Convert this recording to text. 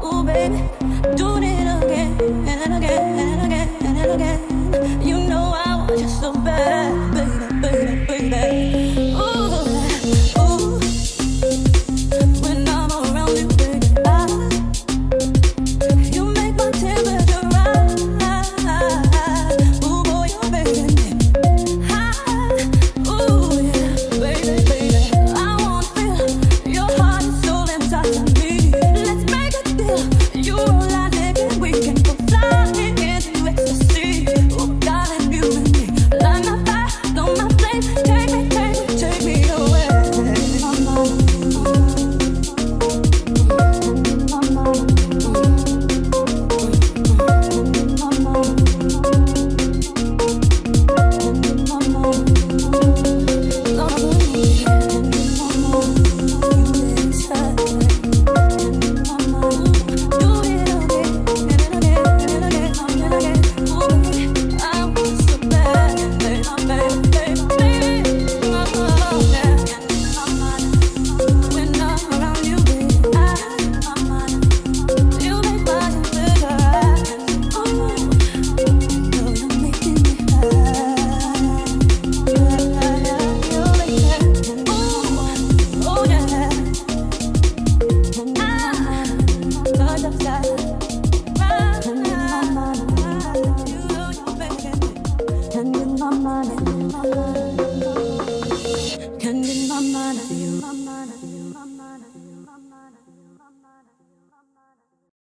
Oh, baby.